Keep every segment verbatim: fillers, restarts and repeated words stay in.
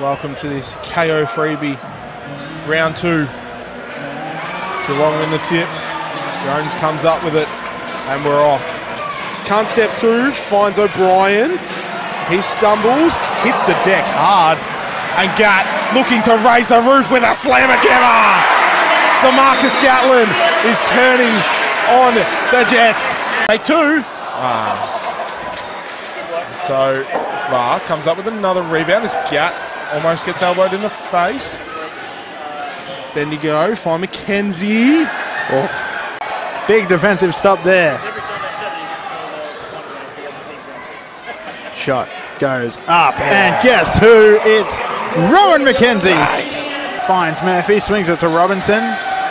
Welcome to this K O freebie. Round two. Geelong in the tip. Jones comes up with it, and we're off. Can't step through, finds O'Brien. He stumbles, hits the deck hard. And Gat looking to raise the roof with a slammer-jammer. Demarcus Gatlin is turning on the Jets. Take two. Ah. So, Ra comes up with another rebound. This Gat almost gets elbowed in the face. Bendigo, find McKenzie. Oh. Big defensive stop there. Shot goes up, yeah. And guess who? It's Rohan McKenzie. Nice. Finds Murphy, swings it to Robinson.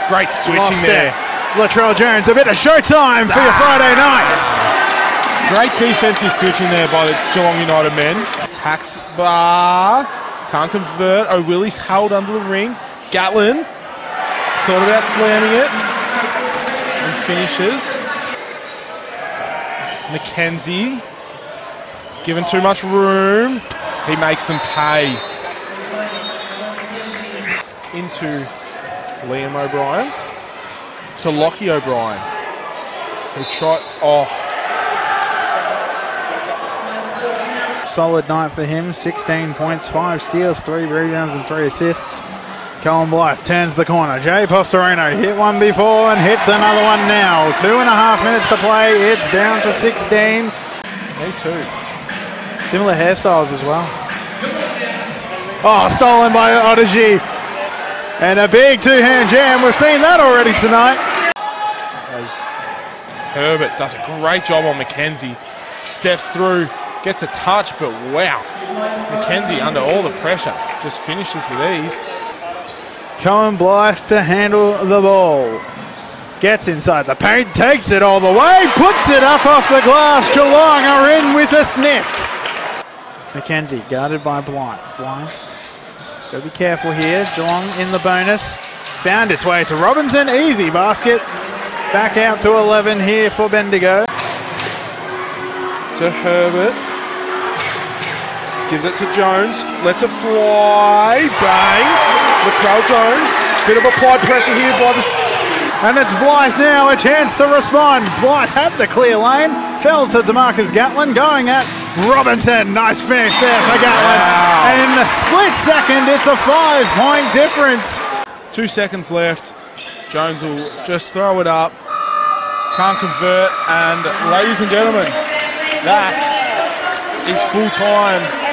Great switching Lost there. It. Latrell Jones, a bit of showtime for nice. your Friday night. Great defensive switching there by the Geelong United men. Tax bar. Can't convert. O'Willie's held under the ring. Gatlin thought about slamming it. And finishes. McKenzie. Given too much room. He makes them pay. Into Liam O'Brien. To Lockie O'Brien. Who tried... Oh... Solid night for him, sixteen points, five steals, three rebounds and three assists. Colin Blythe turns the corner. Jay Postorino hit one before and hits another one now. Two and a half minutes to play, it's down to sixteen. Me too. Similar hairstyles as well. Oh, stolen by Odyssey. And a big two-hand jam, we've seen that already tonight. As Herbert does a great job on McKenzie, steps through. Gets a touch, but wow. McKenzie, under all the pressure, just finishes with ease. Colin Blythe to handle the ball. Gets inside the paint, takes it all the way, puts it up off the glass. Geelong are in with a sniff. McKenzie guarded by Blythe. Blythe, gotta be careful here. Geelong in the bonus. Found its way to Robinson. Easy basket. Back out to eleven here for Bendigo. To Herbert. Gives it to Jones, lets it fly, bang, Latrell Jones, bit of applied pressure here by the... And it's Blythe now, a chance to respond. Blythe had the clear lane, fell to Demarcus Gatlin, going at Robinson. Nice finish there for Gatlin. Wow. And in the split second, it's a five-point difference. Two seconds left. Jones will just throw it up. Can't convert, and ladies and gentlemen, that is full-time.